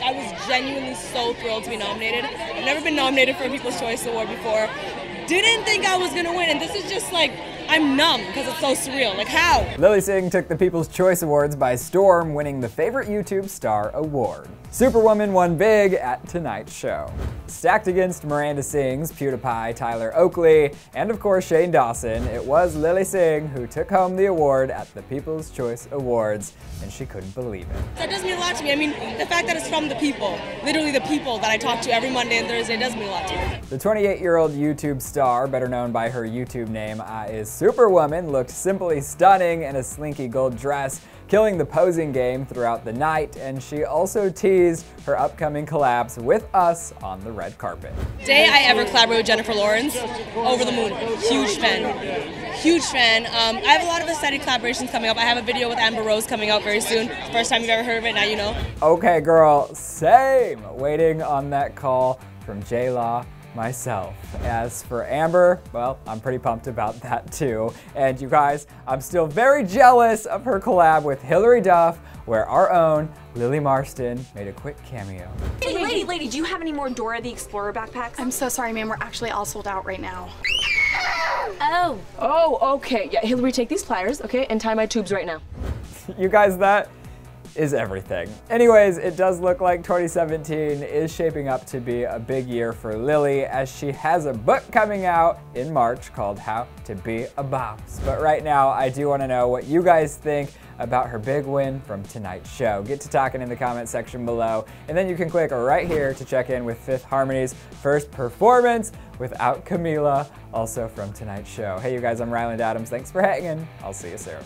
I was genuinely so thrilled to be nominated. I've never been nominated for a People's Choice Award before. Didn't think I was gonna win, and this is just like, I'm numb because it's so surreal, like how? Lilly Singh took the People's Choice Awards by storm, winning the Favorite YouTube Star award. Superwoman won big at tonight's show. Stacked against Miranda Sings, PewDiePie, Tyler Oakley, and of course Shane Dawson, it was Lilly Singh who took home the award at the People's Choice Awards, and she couldn't believe it. That does mean a lot to me. I mean, the fact that it's from the people, literally the people that I talk to every Monday and Thursday, does mean a lot to me. The 28-year-old YouTube star, better known by her YouTube name, is Superwoman, looked simply stunning in a slinky gold dress, killing the posing game throughout the night, and she also teased her upcoming collabs with us on the red carpet. Day I ever collaborated with Jennifer Lawrence, over the moon, huge fan, huge fan. I have a lot of aesthetic collaborations coming up. I have a video with Amber Rose coming out very soon. First time you've ever heard of it, now you know. Okay girl, same. Waiting on that call from J Law myself. As for Amber, well, I'm pretty pumped about that too. And you guys, I'm still very jealous of her collab with Hilary Duff, where our own Lily Marston made a quick cameo. Hey, lady, do you have any more Dora the Explorer backpacks? I'm so sorry, ma'am, we're actually all sold out right now. Oh. Oh, okay. Yeah, Hilary, take these pliers, okay, and tie my tubes right now. You guys, that is everything. Anyways, it does look like 2017 is shaping up to be a big year for Lilly, as she has a book coming out in March called How to Be a Bawse. But right now, I do want to know what you guys think about her big win from tonight's show. Get to talking in the comment section below, and then you can click right here to check in with Fifth Harmony's first performance without Camila, also from tonight's show. Hey you guys, I'm Ryland Adams. Thanks for hanging. I'll see you soon.